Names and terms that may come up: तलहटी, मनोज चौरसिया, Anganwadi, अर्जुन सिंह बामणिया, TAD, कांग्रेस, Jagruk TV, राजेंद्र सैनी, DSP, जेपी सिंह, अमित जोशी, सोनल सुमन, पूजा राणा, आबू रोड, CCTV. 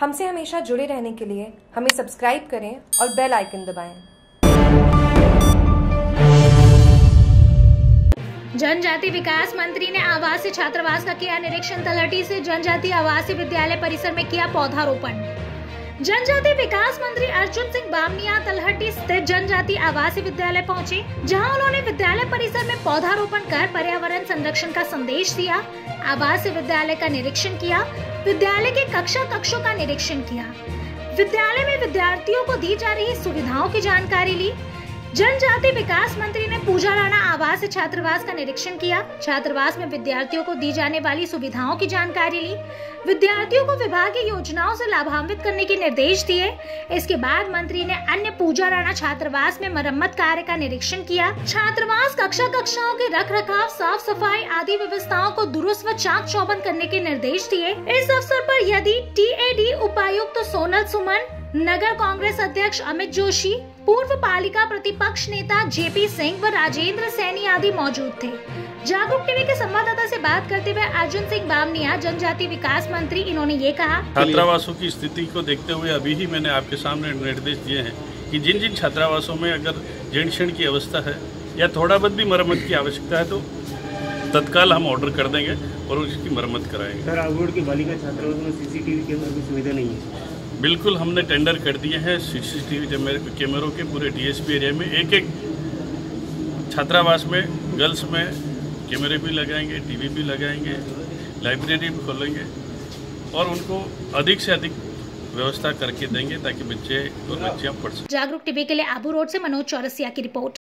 हमसे हमेशा जुड़े रहने के लिए हमें सब्सक्राइब करें और बेल आइकन दबाएं। जनजाति विकास मंत्री ने आवासीय छात्रावास का किया निरीक्षण। तलहटी से जनजाति आवासीय विद्यालय परिसर में किया पौधारोपण। जनजाति विकास मंत्री अर्जुन सिंह बामणिया तलहटी स्थित जनजाति आवासीय विद्यालय पहुंचे, जहां उन्होंने विद्यालय परिसर में पौधारोपण कर पर्यावरण संरक्षण का संदेश दिया। आवासीय विद्यालय का निरीक्षण किया। विद्यालय के कक्षा कक्षों का निरीक्षण किया। विद्यालय में विद्यार्थियों को दी जा रही सुविधाओं की जानकारी ली। जनजाति विकास मंत्री ने पूजा राणा आवासीय छात्रावास का निरीक्षण किया। छात्रावास में विद्यार्थियों को दी जाने वाली सुविधाओं की जानकारी ली। विद्यार्थियों को विभागीय योजनाओं से लाभान्वित करने के निर्देश दिए। इसके बाद मंत्री ने अन्य पूजा राणा छात्रावास में मरम्मत कार्य का निरीक्षण किया। छात्रावास कक्षा कक्षाओं के रखरखाव, साफ सफाई आदि व्यवस्थाओं को दुरुस्त व चाक चौबंद करने के निर्देश दिए। इस अवसर पर यदि TAD उपायुक्त सोनल सुमन, नगर कांग्रेस अध्यक्ष अमित जोशी, पूर्व पालिका प्रतिपक्ष नेता जेपी सिंह व राजेंद्र सैनी आदि मौजूद थे। जागरूक टीवी के संवाददाता से बात करते हुए अर्जुन सिंह बामणिया, जनजाति विकास मंत्री, इन्होंने ये कहा। छात्रावासों की स्थिति को देखते हुए अभी ही मैंने आपके सामने निर्देश दिए हैं कि जिन जिन छात्रावासों में अगर जीर्ण शीर्ण की अवस्था है या थोड़ा बहुत भी मरम्मत की आवश्यकता है तो तत्काल हम ऑर्डर कर देंगे और उसकी मरम्मत कराएंगे। सर, आबू रोड के बालिका छात्रावास में CCTV कैमरा की सुविधा नहीं है। बिल्कुल, हमने टेंडर कर दिए हैं। CCTV कैमरों के पूरे DSP एरिया में एक छात्रावास में, गर्ल्स में कैमरे भी लगाएंगे, TV भी लगाएंगे, लाइब्रेरी भी खोलेंगे और उनको अधिक से अधिक व्यवस्था करके देंगे ताकि बच्चे और बच्चियाँ पढ़ सकें। जागरूक टीवी के लिए आबू रोड से मनोज चौरसिया की रिपोर्ट।